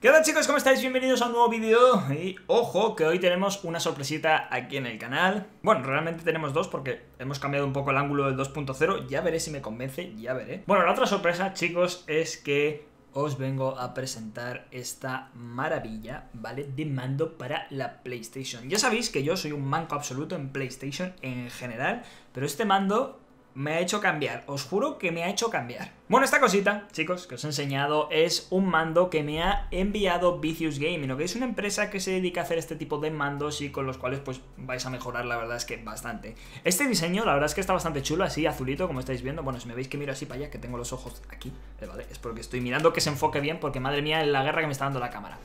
¿Qué tal, chicos? ¿Cómo estáis? Bienvenidos a un nuevo vídeo. Y ojo, que hoy tenemos una sorpresita aquí en el canal. Bueno, realmente tenemos dos porque hemos cambiado un poco el ángulo del 2.0. Ya veré si me convence, ya veré. Bueno, la otra sorpresa, chicos, es que os vengo a presentar esta maravilla, ¿vale? De mando para la PlayStation. Ya sabéis que yo soy un manco absoluto en PlayStation en general, pero este mando me ha hecho cambiar, os juro que me ha hecho cambiar. Bueno, esta cosita, chicos, que os he enseñado es un mando que me ha enviado Vicious Gaming, que es una empresa que se dedica a hacer este tipo de mandos y con los cuales pues vais a mejorar, la verdad es que bastante. Este diseño, la verdad es que está bastante chulo, así azulito como estáis viendo. Bueno, si me veis que miro así para allá, que tengo los ojos aquí, vale, es porque estoy mirando que se enfoque bien, porque madre mía la guerra que me está dando la cámara.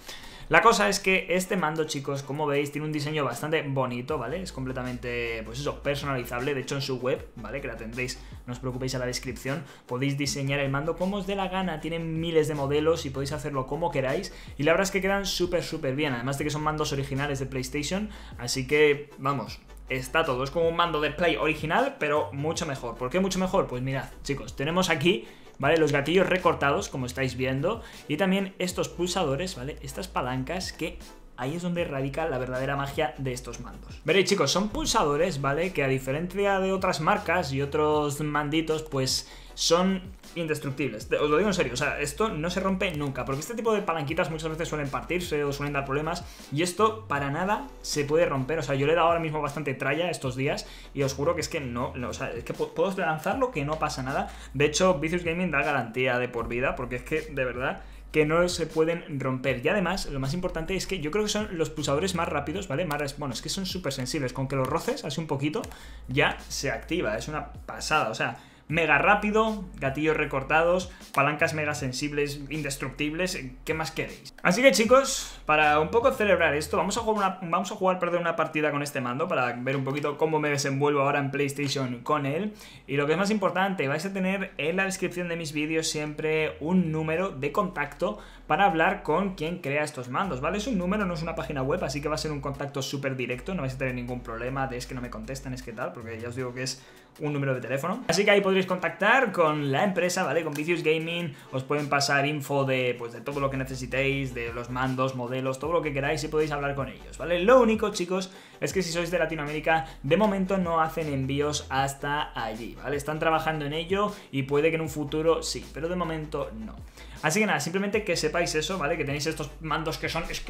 La cosa es que este mando, chicos, como veis, tiene un diseño bastante bonito, ¿vale? Es completamente, pues eso, personalizable. De hecho, en su web, ¿vale? Que la tendréis, no os preocupéis, a la descripción, podéis diseñar el mando como os dé la gana. Tienen miles de modelos y podéis hacerlo como queráis. Y la verdad es que quedan súper, súper bien. Además de que son mandos originales de PlayStation. Así que, vamos, está todo. Es como un mando de Play original, pero mucho mejor. ¿Por qué mucho mejor? Pues mirad, chicos, tenemos aquí, ¿vale? Los gatillos recortados, como estáis viendo, y también estos pulsadores, ¿vale? Estas palancas, que ahí es donde radica la verdadera magia de estos mandos. Veréis, chicos, son pulsadores, ¿vale? Que a diferencia de otras marcas y otros manditos, pues son indestructibles. Os lo digo en serio, o sea, esto no se rompe nunca, porque este tipo de palanquitas muchas veces suelen partirse o suelen dar problemas, y esto para nada se puede romper. O sea, yo le he dado ahora mismo bastante tralla estos días y os juro que es que no, o sea, es que puedo lanzarlo que no pasa nada. De hecho, Vicious Gaming da garantía de por vida, porque es que, de verdad, que no se pueden romper. Y además, lo más importante es que yo creo que son los pulsadores más rápidos, ¿vale? Bueno, es que son súper sensibles. Con que los roces así un poquito, ya se activa. Es una pasada. O sea, mega rápido, gatillos recortados, palancas mega sensibles, indestructibles. ¿Qué más queréis? Así que, chicos, para un poco celebrar esto, vamos a jugar, perdón, una partida con este mando, para ver un poquito cómo me desenvuelvo ahora en PlayStation con él. Y lo que es más importante, vais a tener en la descripción de mis vídeos siempre un número de contacto para hablar con quien crea estos mandos, ¿vale? Es un número, no es una página web, así que va a ser un contacto súper directo. No vais a tener ningún problema de es que no me contestan, es que tal, porque ya os digo que es un número de teléfono. Así que ahí podréis contactar con la empresa, ¿vale? Con Vicious Gaming. Os pueden pasar info de, pues, de todo lo que necesitéis, de los mandos, modelos, todo lo que queráis, y podéis hablar con ellos, ¿vale? Lo único, chicos, es que si sois de Latinoamérica, de momento no hacen envíos hasta allí, ¿vale? Están trabajando en ello y puede que en un futuro sí, pero de momento no. Así que nada, simplemente que sepáis eso, ¿vale? Que tenéis estos mandos que son, es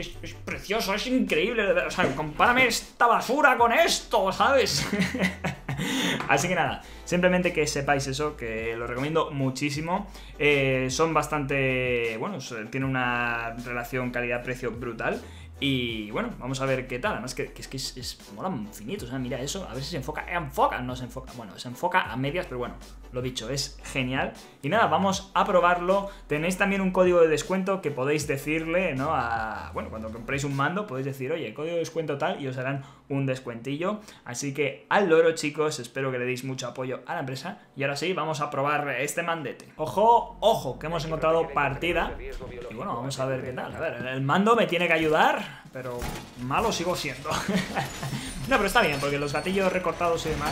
precioso, es increíble. O sea, compárame esta basura con esto, ¿sabes? Así que nada, simplemente que sepáis eso, que lo recomiendo muchísimo. Son bastante, bueno, tienen una relación calidad-precio brutal. Y bueno, vamos a ver qué tal. Además que mola infinito, o sea, mira eso. A ver si se enfoca, no se enfoca. Bueno, se enfoca a medias, pero bueno, lo dicho, es genial. Y nada, vamos a probarlo. Tenéis también un código de descuento que podéis decirle, ¿no? Bueno, cuando compréis un mando podéis decir, oye, código de descuento tal, y os harán un descuentillo. Así que al loro, chicos, espero que le deis mucho apoyo a la empresa. Y ahora sí, vamos a probar este mandete. Ojo, ojo, que hemos encontrado partida. Y bueno, vamos a ver qué tal. A ver, el mando me tiene que ayudar, pero malo sigo siendo. No, pero está bien, porque los gatillos recortados y demás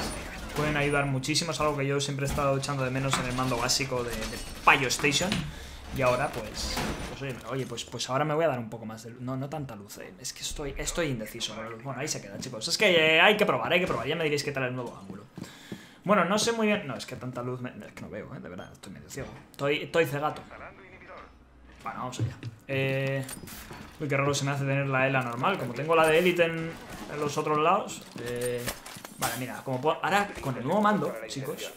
pueden ayudar muchísimo. Es algo que yo siempre he estado echando de menos en el mando básico de Payo Station. Y ahora pues ahora me voy a dar un poco más de luz. No tanta luz, es que estoy indeciso. Bueno, ahí se queda, chicos. Es que hay que probar, ya me diréis qué tal el nuevo ángulo. Bueno, no sé muy bien. No, es que tanta luz, es que no veo, de verdad, estoy medio ciego. Estoy cegato. Bueno, vamos allá. Uy, qué raro se me hace tener la ELA normal. Como tengo la de Elite en los otros lados. Vale, mira, como puedo. Ahora, con el nuevo mando, chicos,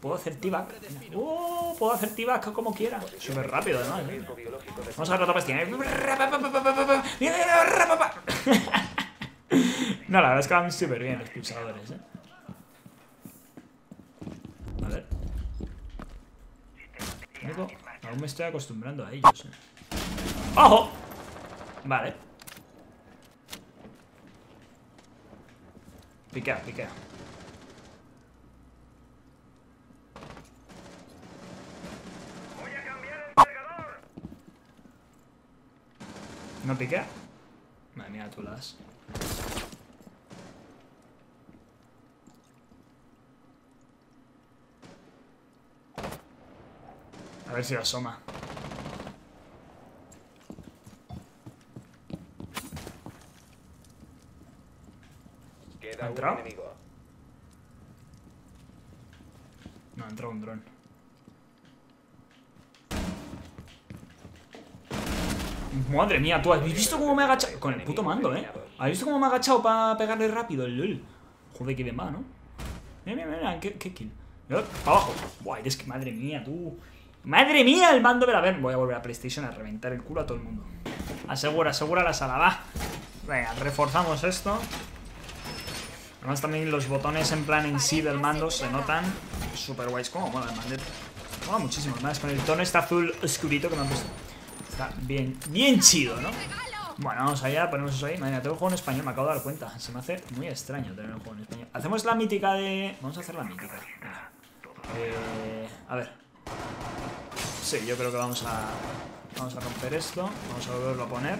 puedo hacer T-Back. Puedo hacer T-Back como quiera. Súper rápido, además. Vamos a ver la tapastina. No, la verdad es que van súper bien los pulsadores, A ver. Aún me estoy acostumbrando a ellos, ¡Ojo! Vale. Piquea, piquea. Voy a cambiar el cargador. ¿No piquea? Madre mía, tú la das. A ver si asoma. ¿Ha entrado? No, ha entrado un dron. Madre mía, tú, ¿has visto cómo me ha agachado? Con el puto mando, ¿eh? ¿Has visto cómo me ha agachado para pegarle rápido el LOL? Joder, que bien va, ¿no? Mira, mira, mira, qué kill. Para abajo. Buah, es que madre mía, tú. ¡Madre mía! El mando, a ver. Voy a volver a PlayStation a reventar el culo a todo el mundo. Asegura, asegura la sala, va. Venga, reforzamos esto. Además también los botones en plan en sí del mando se notan súper guays. Como mola el mandete. Mola muchísimo, más con el tono este azul oscurito que me han puesto. Está bien, bien chido, ¿no? Bueno, vamos allá, ponemos eso ahí. Madre, tengo el juego en español, me acabo de dar cuenta. Se me hace muy extraño tener el juego en español. Hacemos la mítica de... Vamos a hacer la mítica. A ver. Sí, yo creo que vamos a... Vamos a romper esto. Vamos a volverlo a poner.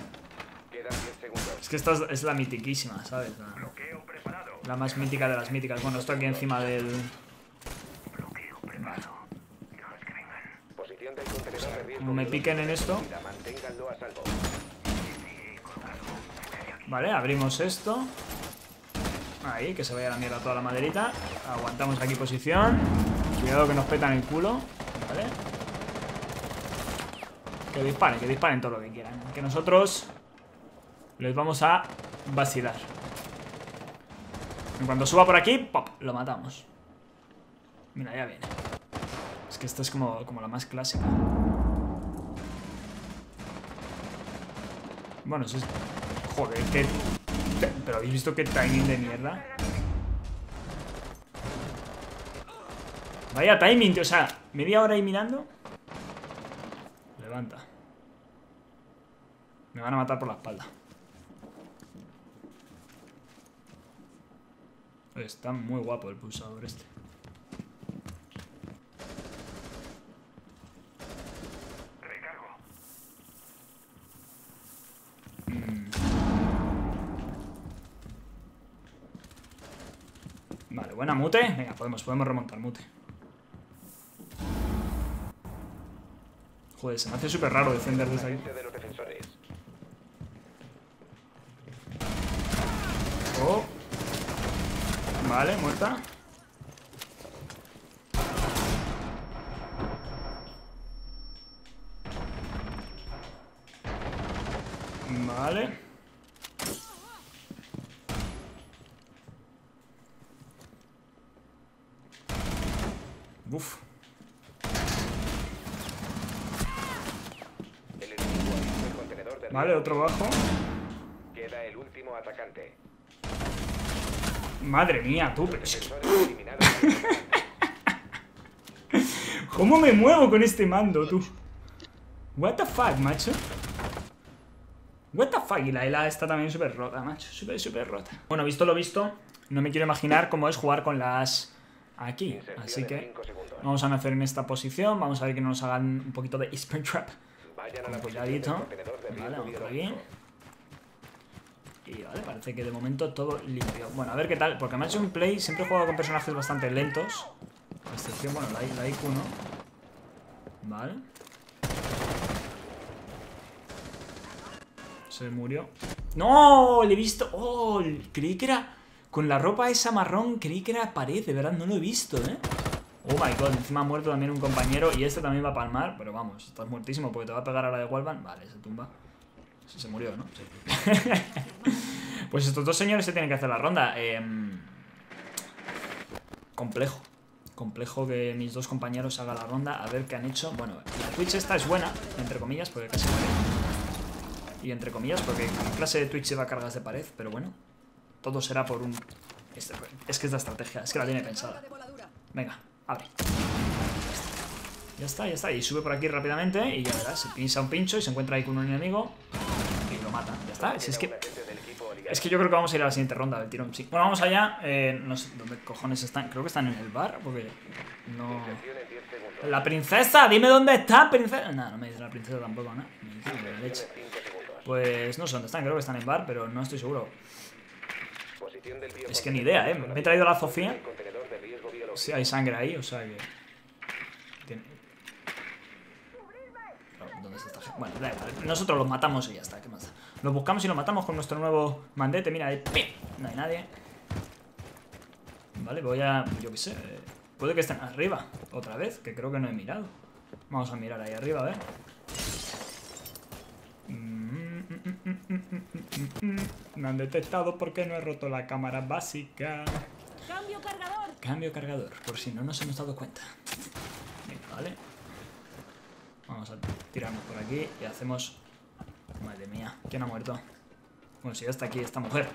Es que esta es la mitiquísima, ¿sabes? La más mítica de las míticas. Bueno, esto aquí encima del... Como me piquen en esto. Vale, abrimos esto. Ahí, que se vaya a la mierda toda la maderita. Aguantamos aquí posición. Cuidado que nos petan el culo. Vale. Que disparen todo lo que quieran. Que nosotros les vamos a vacilar. En cuanto suba por aquí, ¡pop!, lo matamos. Mira, ya viene. Es que esta es como la más clásica. Bueno, es esto. Joder, que... Pero ¿habéis visto qué timing de mierda? Vaya timing, tío. O sea, media hora ahí mirando. Levanta. Me van a matar por la espalda. Está muy guapo el pulsador este. Vale, buena mute. Venga, podemos remontar mute. Joder, se me hace súper raro defender desde ahí. Oh. Vale, muerta. Vale. Uf. Vale, otro bajo. Queda el último atacante. Madre mía, tú, pero es que... ¿Cómo me muevo con este mando, tú? What the fuck, macho. What the fuck, y la Ela está también súper rota, macho. Súper rota. Bueno, visto lo visto, no me quiero imaginar cómo es jugar con las... Aquí, así que... Vamos a nacer en esta posición. Vamos a ver que no nos hagan un poquito de spin trap. Con cuidadito. Vale, vamos por aquí. Y vale, parece que de momento todo limpio. Bueno, a ver qué tal, porque me ha hecho un play. Siempre he jugado con personajes bastante lentos. A excepción, bueno, la IQ, ¿no? Vale. Se murió. ¡No! Le he visto. ¡Oh! Creí que era... Con la ropa esa marrón, creí que era pared. De verdad, no lo he visto, ¿eh? Oh my god, encima ha muerto también un compañero. Y este también va a palmar, pero vamos, estás muertísimo. Porque te va a pegar ahora de Wallbang. Vale, se tumba. Se murió, ¿no? Sí. Pues estos dos señores se tienen que hacer la ronda. Complejo. Complejo que mis dos compañeros hagan la ronda. A ver qué han hecho. Bueno, la Twitch esta es buena, entre comillas, porque casi muere. Y entre comillas, porque en clase de Twitch lleva cargas de pared. Pero bueno, todo será por un... Es que es la estrategia, es que la tiene pensada. Venga, abre. Ya está, ya está. Y sube por aquí rápidamente y ya verás. Se pisa un pincho y se encuentra ahí con un enemigo y lo mata. Ya está. Si es que yo creo que vamos a ir a la siguiente ronda del tirón. Sí. Bueno, vamos allá. No sé dónde cojones están. Creo que están en el bar. Porque no... La princesa, dime dónde está, princesa. Nah, no me dice la princesa tampoco, ¿no? Me dice la leche. Pues no sé dónde están. Creo que están en el bar, pero no estoy seguro. Es que ni idea, ¿eh? Me he traído a la Sofía. Sí, hay sangre ahí, o sea que... Bueno, da igual. Nosotros los matamos y ya está. ¿Qué más da? Los buscamos y los matamos con nuestro nuevo mandete. Mira, ahí. ¡Pim! No hay nadie. ¿vale? Voy a... yo qué sé. Puede que estén arriba otra vez, que creo que no he mirado. Vamos a mirar ahí arriba, a ver. Me han detectado porque no he roto la cámara básica. Cambio cargador. Cambio cargador, por si no nos hemos dado cuenta. Venga, vale. Vamos a tirarnos por aquí y hacemos... Madre mía, ¿quién ha muerto? Bueno, si ya está aquí esta mujer.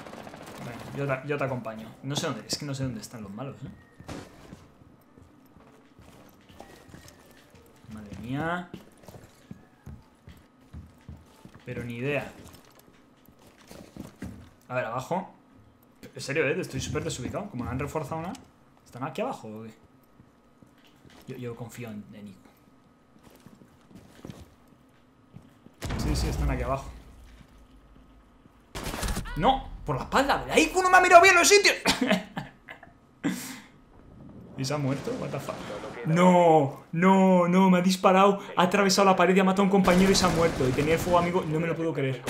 Bueno, yo te acompaño. No sé dónde, es que no sé dónde están los malos, ¿eh? Madre mía. Pero ni idea. A ver, abajo. En serio, estoy súper desubicado. Como han reforzado una. ¿Están aquí abajo o qué? Yo confío en Nico. Sí, están aquí abajo. ¡No! ¡Por la espalda! ¡Ahí que uno me ha mirado bien los sitios! ¿Y se ha muerto? What the fuck? No, me ha disparado. Ha atravesado la pared y ha matado a un compañero y se ha muerto. Y tenía el fuego amigo, no me lo puedo creer.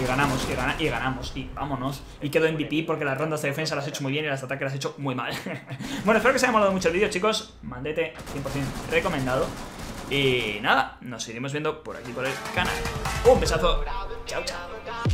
Y ganamos, y ganamos. Y vámonos. Y quedo MVP porque las rondas de defensa las he hecho muy bien y las ataques las he hecho muy mal. Bueno, espero que os haya molado mucho el vídeo, chicos. Mandete 100% recomendado. Y nada, nos seguiremos viendo por aquí por el canal. Un besazo. Chao, chao.